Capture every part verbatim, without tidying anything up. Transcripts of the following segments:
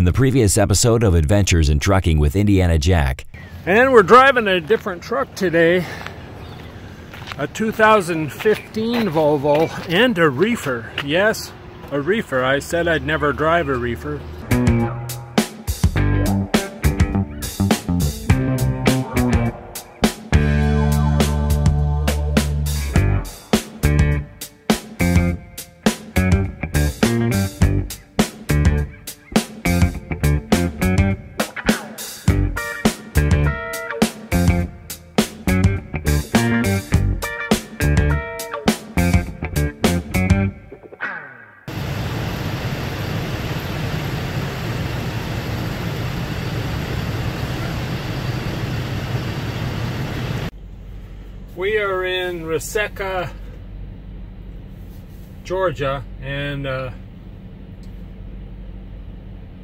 in the previous episode of Adventures in Trucking with Indiana Jack. And we're driving a different truck today, a two thousand fifteen Volvo and a reefer. Yes, a reefer. I said I'd never drive a reefer. We are in Resaca, Georgia, and uh,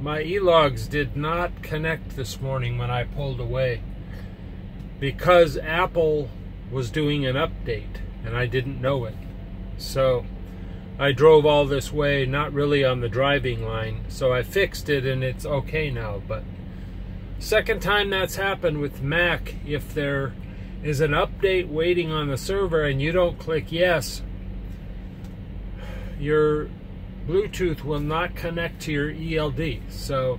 my e-logs did not connect this morning when I pulled away because Apple was doing an update and I didn't know it. So I drove all this way, not really on the driving line, so I fixed it and it's okay now. But second time that's happened with Mac, if they're is an update waiting on the server and you don't click yes, your Bluetooth will not connect to your E L D. So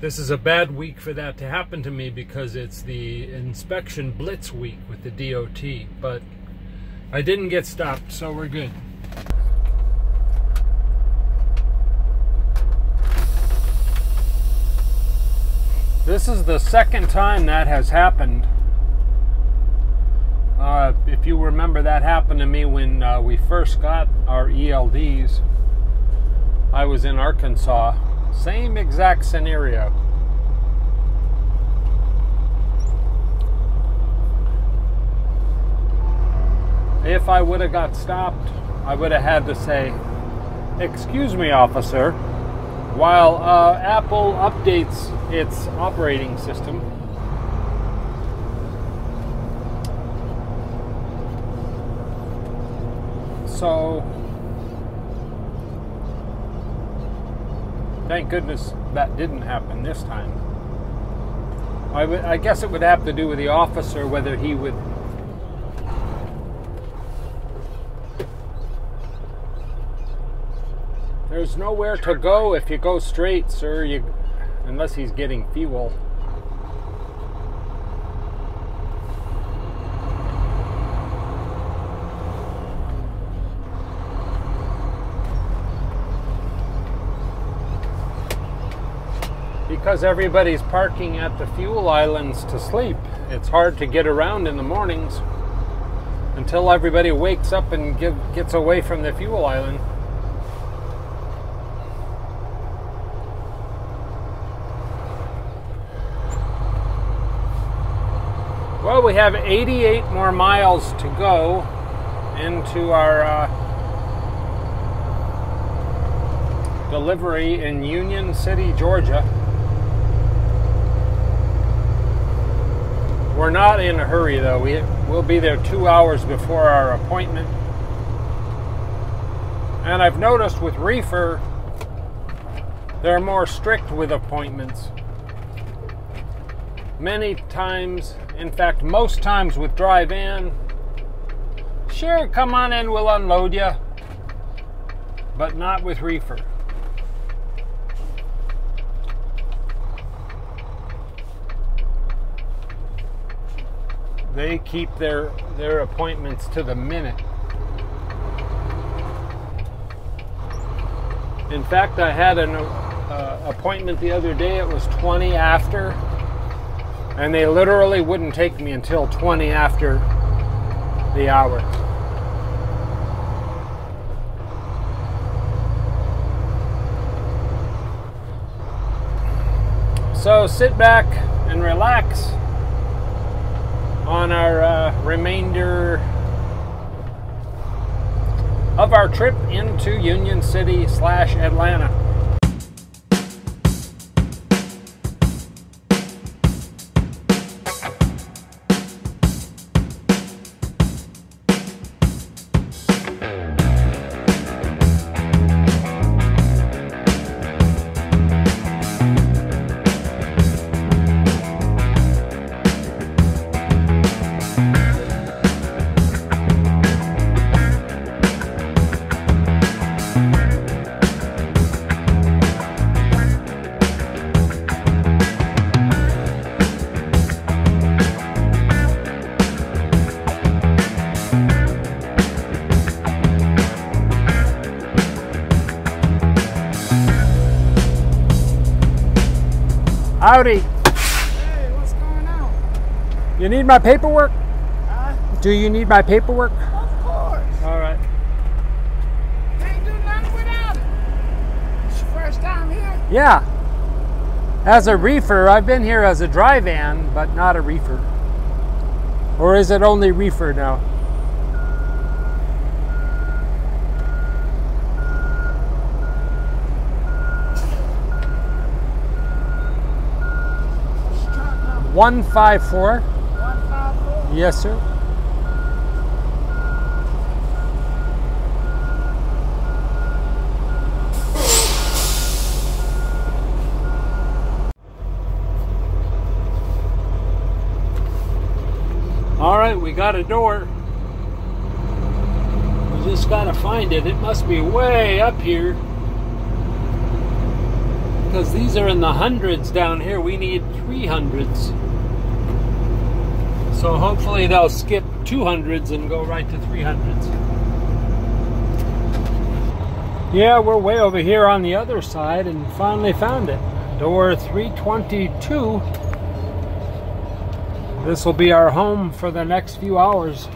this is a bad week for that to happen to me because it's the inspection blitz week with the D O T, but I didn't get stopped, so we're good. This is the second time that has happened. Uh, if you remember, that happened to me when uh, we first got our E L Ds. I was in Arkansas. Same exact scenario. If I would have got stopped, I would have had to say, "Excuse me, officer, while uh, Apple updates its operating system." So, thank goodness that didn't happen this time. I, w I guess it would have to do with the officer, whether he would... There's nowhere to go if you go straight, sir, you, unless he's getting fuel. Because everybody's parking at the fuel islands to sleep, it's hard to get around in the mornings until everybody wakes up and get, gets away from the fuel island. Well, we have eighty-eight more miles to go into our uh, delivery in Union City, Georgia. We're not in a hurry, though. We, we'll be there two hours before our appointment. And I've noticed with reefer, they're more strict with appointments. Many times, in fact, most times with drive-in, sure, come on in, we'll unload you. But not with reefer. They keep their, their appointments to the minute. In fact, I had an uh, appointment the other day. It was twenty after, and they literally wouldn't take me until twenty after the hour. So sit back and relax on our uh, remainder of our trip into Union City slash Atlanta. Howdy. Hey, what's going on? You need my paperwork? Huh? Do you need my paperwork? Of course. All right. Can't do nothing without it. It's your first time here? Yeah. As a reefer, I've been here as a dry van, but not a reefer. Or is it only reefer now? one five four. one five four? Yes, sir. All right, we got a door. We just gotta find it. It must be way up here. Because these are in the hundreds down here. We need three hundreds. So hopefully they'll skip two hundreds and go right to three hundreds. Yeah, we're way over here on the other side and finally found it. Door three twenty-two. This will be our home for the next few hours,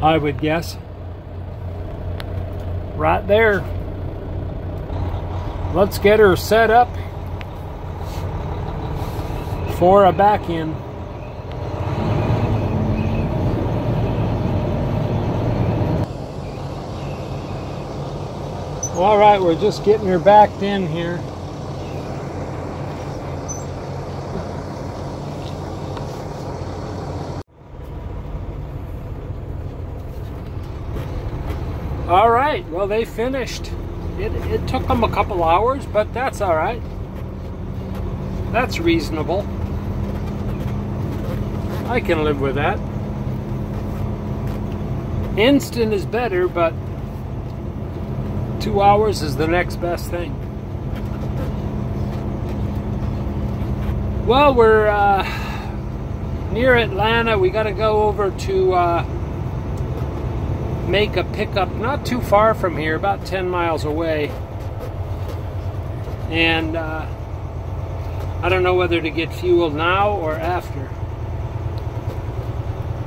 I would guess. Right there. Let's get her set up for a back end. All right, we're just getting her backed in here. All right, well, they finished. It, it took them a couple hours, but that's all right. That's reasonable. I can live with that. Instant is better, but two hours is the next best thing. Well, we're uh, near Atlanta. We got to go over to... Uh, make a pickup not too far from here, about ten miles away, and uh, I don't know whether to get fuel now or after.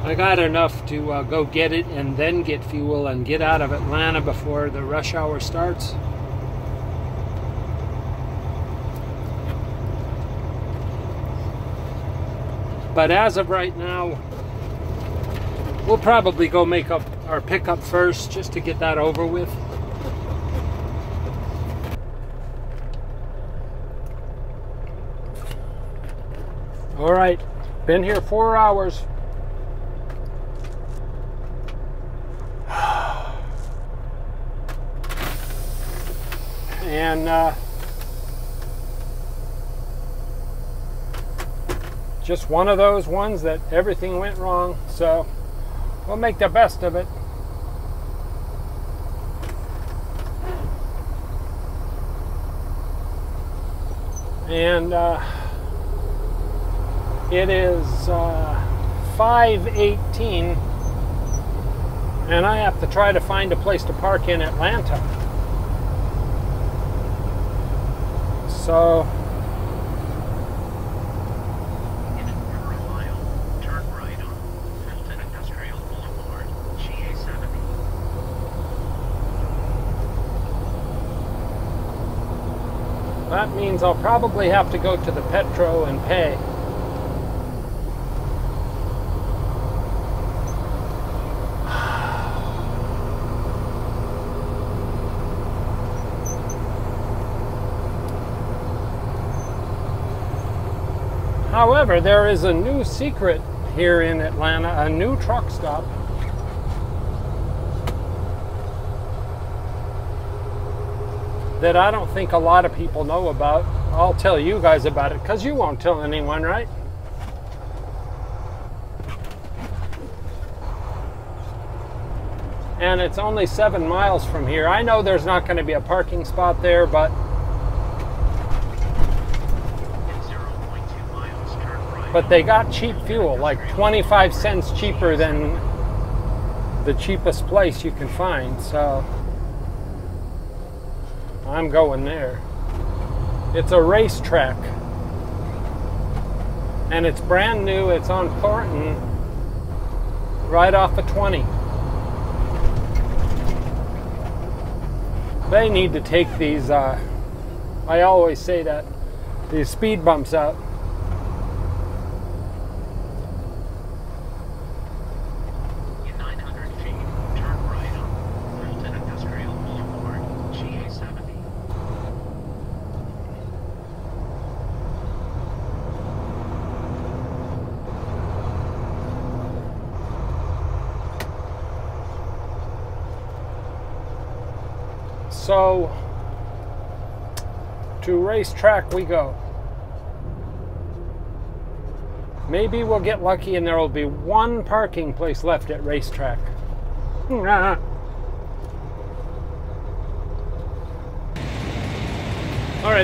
I got enough to uh, go get it and then get fuel and get out of Atlanta before the rush hour starts. But as of right now, we'll probably go make up our pickup first, just to get that over with. All right, been here four hours. And uh, just one of those ones that everything went wrong, so we'll make the best of it. And uh, it is uh, five eighteen, and I have to try to find a place to park in Atlanta. So that means I'll probably have to go to the Petro and pay. However, there is a new secret here in Atlanta, a new truck stop. That I don't think a lot of people know about. I'll tell you guys about it, because you won't tell anyone, right? And it's only seven miles from here. I know there's not going to be a parking spot there, but but they got cheap fuel, like twenty-five cents cheaper than the cheapest place you can find, so I'm going there. It's a racetrack. and it's brand new. It's on Thornton, right off of twenty. They need to take these, uh, I always say that, these speed bumps out. In nine hundred feet, turn right on Fulton Industrial Boulevard, G A seventy. So, to Racetrack we go. Maybe we'll get lucky and there will be one parking place left at Racetrack. Alright,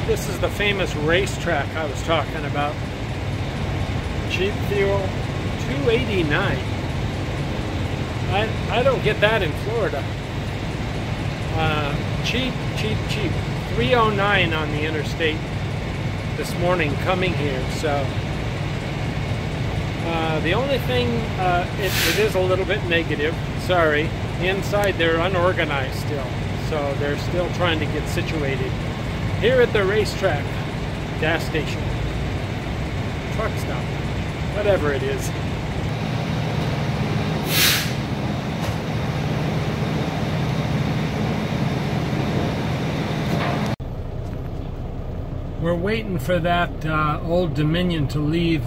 this is the famous Racetrack I was talking about. Cheap fuel, two eighty-nine. I, I don't get that in Florida. Uh, cheap, cheap, cheap. three oh nine on the interstate this morning coming here. So uh, the only thing, uh, it, it is a little bit negative. Sorry, inside they're unorganized still, so they're still trying to get situated. Here at the Racetrack gas station, truck stop, whatever it is. We're waiting for that uh, Old Dominion to leave,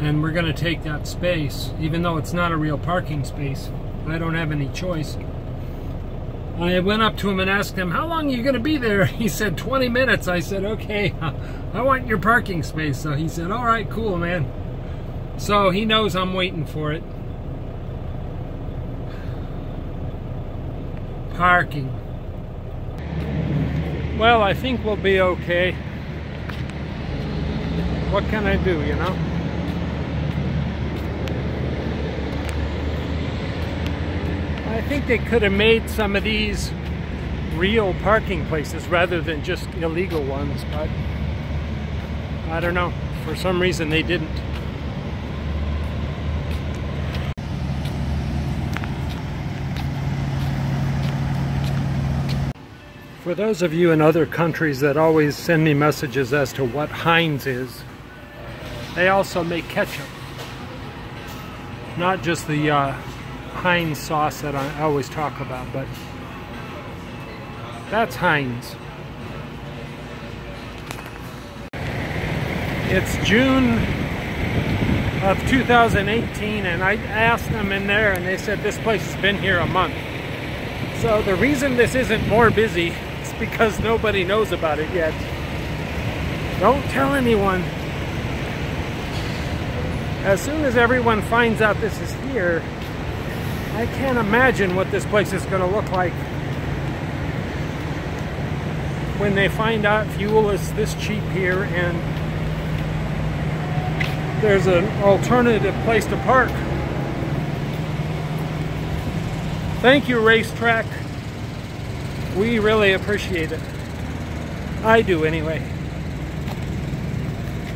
and we're going to take that space, even though it's not a real parking space. I don't have any choice. I went up to him and asked him, how long are you going to be there? He said, twenty minutes. I said, okay, I want your parking space. So he said, all right, cool, man. So he knows I'm waiting for it. Parking. Well, I think we'll be okay. What can I do, you know? I think they could have made some of these real parking places rather than just illegal ones, but I don't know. For some reason, they didn't. For those of you in other countries that always send me messages as to what Heinz is, they also make ketchup. Not just the uh, Heinz sauce that I always talk about, but that's Heinz. It's June of two thousand eighteen, and I asked them in there, and they said this place has been here a month. So the reason this isn't more busy, because nobody knows about it yet. Don't tell anyone. As soon as everyone finds out this is here, I can't imagine what this place is going to look like when they find out fuel is this cheap here and there's an alternative place to park. Thank you, Racetrack. We really appreciate it. I do anyway.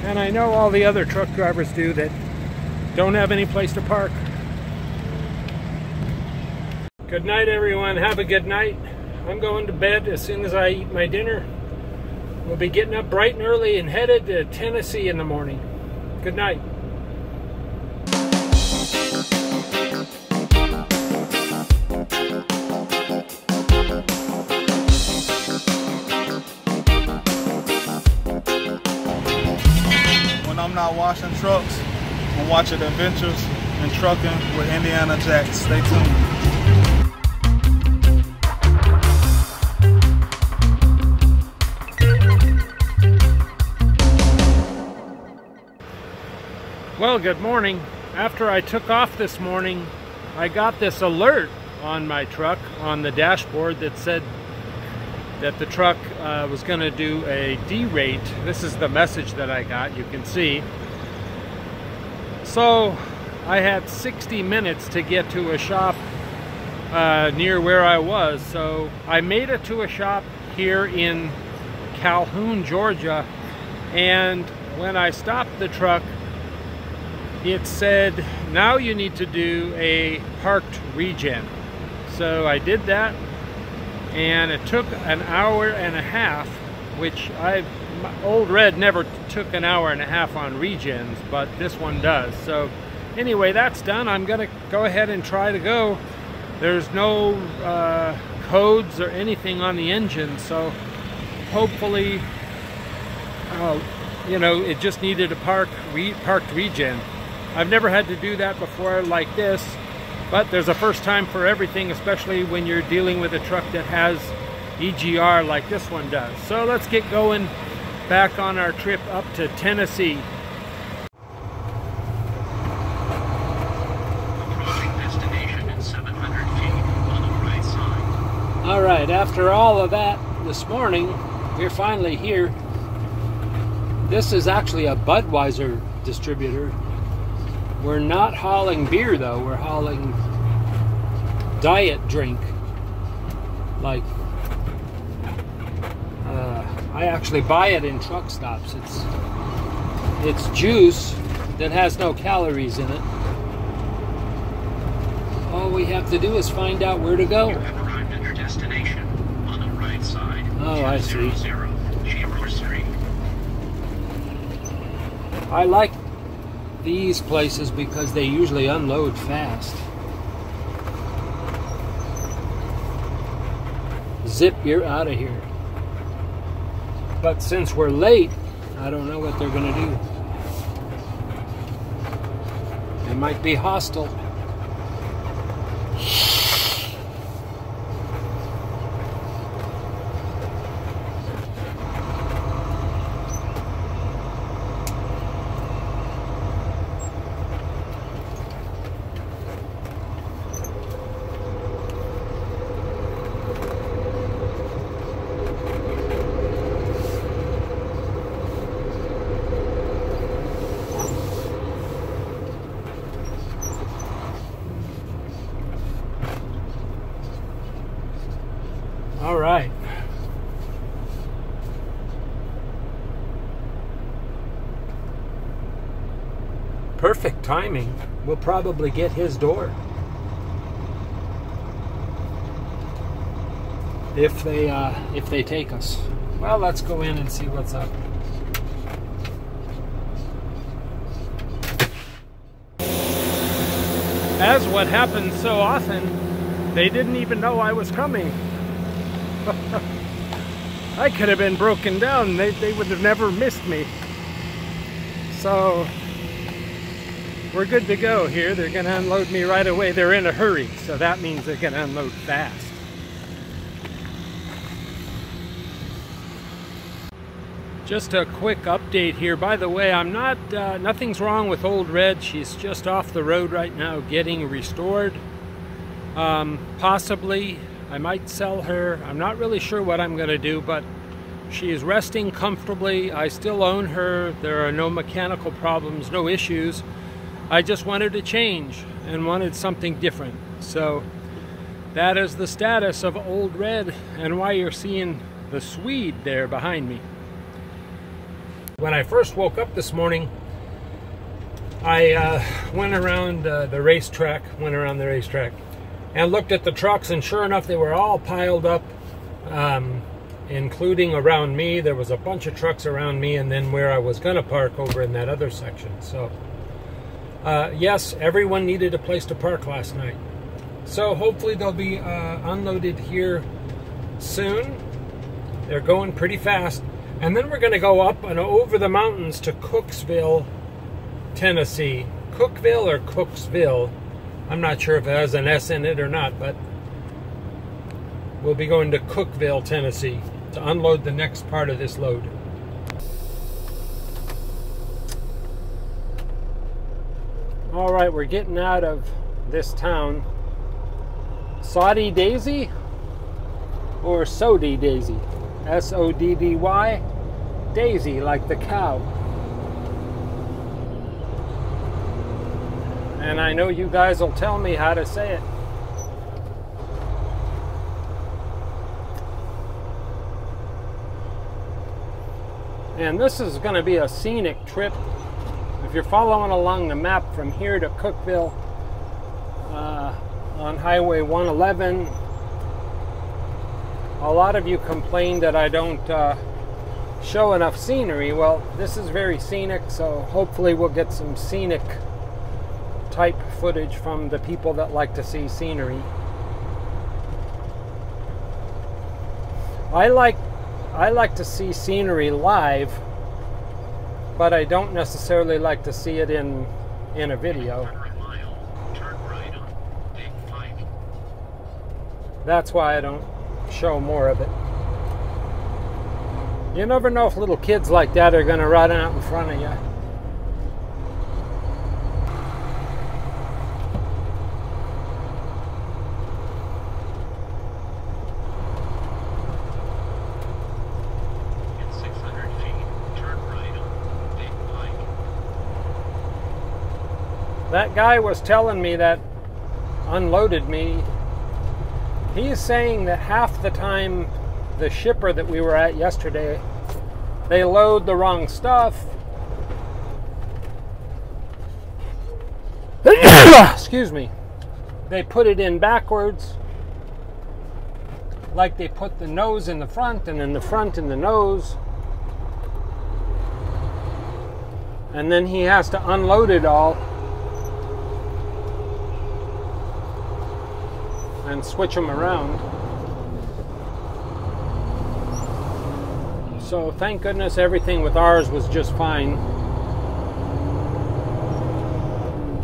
And I know all the other truck drivers do that don't have any place to park. Good night, everyone. Have a good night. I'm going to bed as soon as I eat my dinner. We'll be getting up bright and early and headed to Tennessee in the morning. Good night. Watching trucks and watching Adventures in Trucking with Indiana Jack. Stay tuned. Well, good morning. After I took off this morning, I got this alert on my truck on the dashboard that said that the truck uh, was going to do a derate. This is the message that I got, you can see. So I had sixty minutes to get to a shop uh, near where I was. So I made it to a shop here in Calhoun, Georgia, and when I stopped the truck, it said, now you need to do a parked regen. So I did that, and it took an hour and a half, which I, Old Red never took an hour and a half on regens, but this one does. So anyway, that's done. I'm gonna go ahead and try to go. There's no uh, codes or anything on the engine, so hopefully, uh, you know, it just needed a park re parked regen. I've never had to do that before like this, but there's a first time for everything, especially when you're dealing with a truck that has E G R like this one does. So let's get going back on our trip up to Tennessee. Approaching destination in seven hundred feet on the right side. All right, after all of that this morning, we're finally here. This is actually a Budweiser distributor. We're not hauling beer though, we're hauling diet drink. Like, uh, I actually buy it in truck stops. It's, it's juice that has no calories in it. All we have to do is find out where to go. You have arrived at your destination on the right side. Oh, I see. I like these places because they usually unload fast. Zip, you're out of here. But since we're late, I don't know what they're gonna do. They might be hostile. All right. Perfect timing. We'll probably get his door. If they uh, if they take us. Well, let's go in and see what's up. As what happens so often, they didn't even know I was coming. I could have been broken down. They, they would have never missed me. So we're good to go here. They're going to unload me right away. They're in a hurry, so that means they're going to unload fast. Just a quick update here. By the way, I'm not, uh, nothing's wrong with Old Red. She's just off the road right now getting restored. Um, possibly. I might sell her. I'm not really sure what I'm going to do, but she is resting comfortably. I still own her. There are no mechanical problems, no issues. I just wanted to change and wanted something different. So that is the status of Old Red and why you're seeing the Swede there behind me. When I first woke up this morning, I uh, went around uh, the racetrack, went around the racetrack. and looked at the trucks, and sure enough, they were all piled up, um, including around me. There was a bunch of trucks around me, and then where I was gonna park over in that other section. So, uh, yes, everyone needed a place to park last night. So hopefully they'll be uh, unloaded here soon. They're going pretty fast. And then we're gonna go up and over the mountains to Cookeville, Tennessee. Cookeville or Cookeville? I'm not sure if it has an S in it or not, but we'll be going to Cookeville, Tennessee to unload the next part of this load. All right, we're getting out of this town. Soddy Daisy or Soddy Daisy? S O D D Y, Daisy, like the cow. And I know you guys will tell me how to say it. And this is going to be a scenic trip. If you're following along the map from here to Cookeville uh, on Highway one eleven, a lot of you complain that I don't uh, show enough scenery. Well, this is very scenic, so hopefully we'll get some scenic type footage from the people that like to see scenery. I like I like to see scenery live, but I don't necessarily like to see it in in a video. That's why I don't show more of it. You never know if little kids like that are going to run out in front of you. That guy was telling me that unloaded me. He's saying that half the time the shipper that we were at yesterday, they load the wrong stuff. Excuse me. They put it in backwards. Like they put the nose in the front and then the front in the nose. And then he has to unload it all and switch them around. So thank goodness everything with ours was just fine.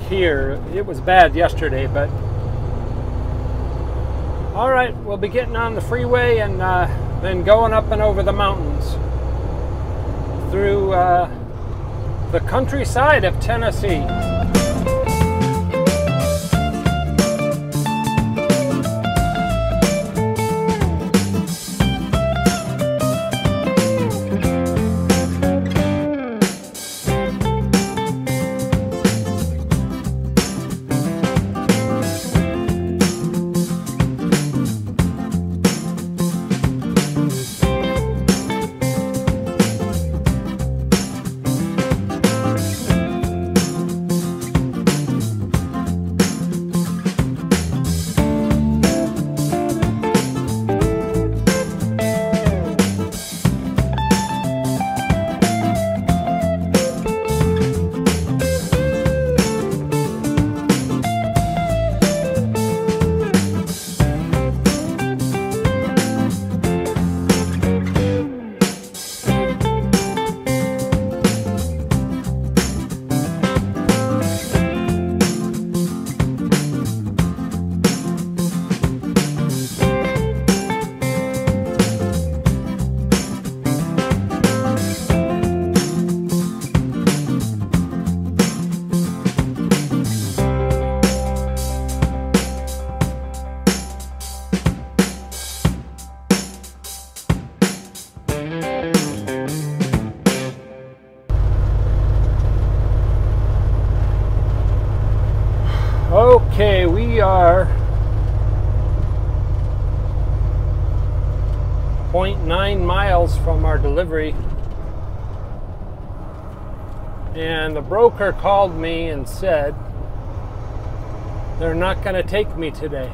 Here, it was bad yesterday, but all right, we'll be getting on the freeway and uh, then going up and over the mountains through uh, the countryside of Tennessee. Okay, we are zero point nine miles from our delivery, and the broker called me and said they're not going to take me today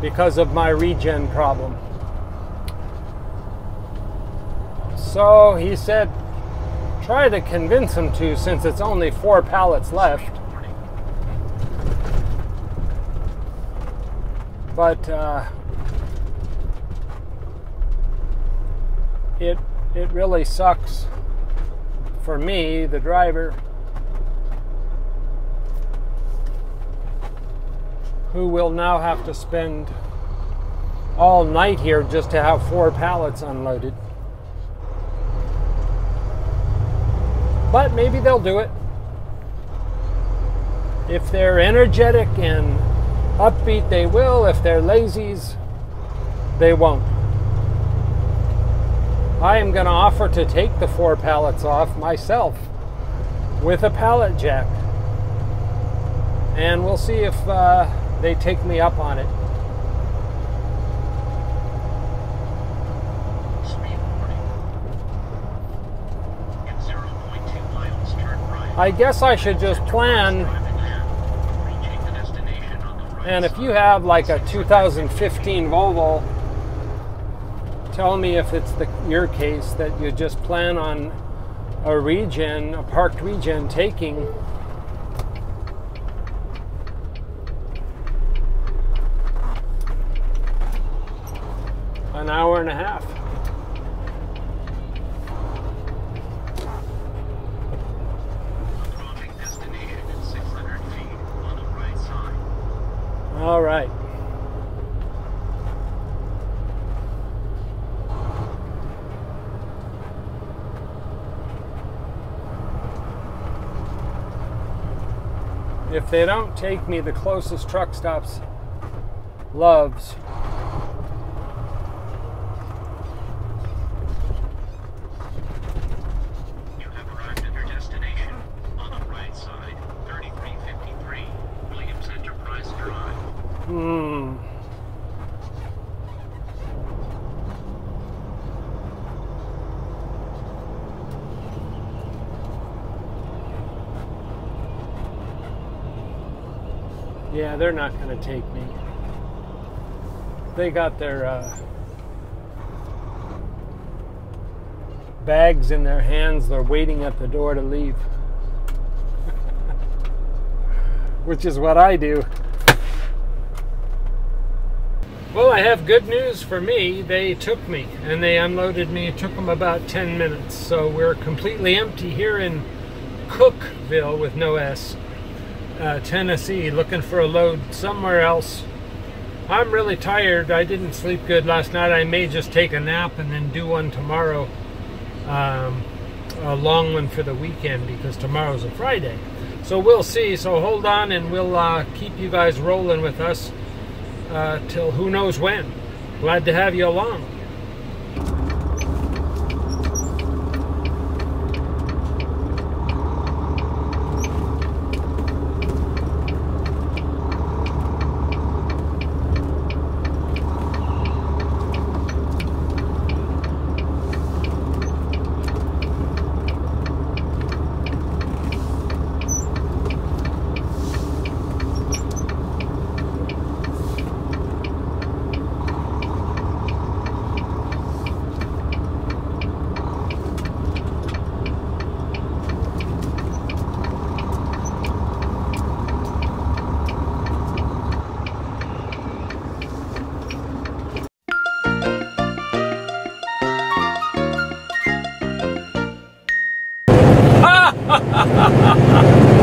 because of my regen problem. So he said, try to convince him to, since it's only four pallets left. But uh, it, it really sucks for me, the driver, who will now have to spend all night here just to have four pallets unloaded. But maybe they'll do it. If they're energetic and upbeat, they will. If they're lazies, they won't. I am going to offer to take the four pallets off myself with a pallet jack, and we'll see if uh, they take me up on it. I guess I should just plan. And if you have like a two thousand fifteen Volvo, tell me if it's the, your case that you just plan on a regen, a parked regen taking. An hour and a half. Dropping destination at six hundred feet on the right side. All right. If they don't take me, the closest truck stops Loves. Hmm. Yeah, they're not going to take me. They got their uh, bags in their hands. They're waiting at the door to leave. Which is what I do. Well, I have good news for me. They took me and they unloaded me. It took them about ten minutes. So we're completely empty here in Cookeville with no S, uh, Tennessee, looking for a load somewhere else. I'm really tired. I didn't sleep good last night. I may just take a nap and then do one tomorrow, um, a long one for the weekend because tomorrow's a Friday. So we'll see. So hold on and we'll uh, keep you guys rolling with us. Uh, till who knows when. Glad to have you along. Ha, ha, ha, ha, ha.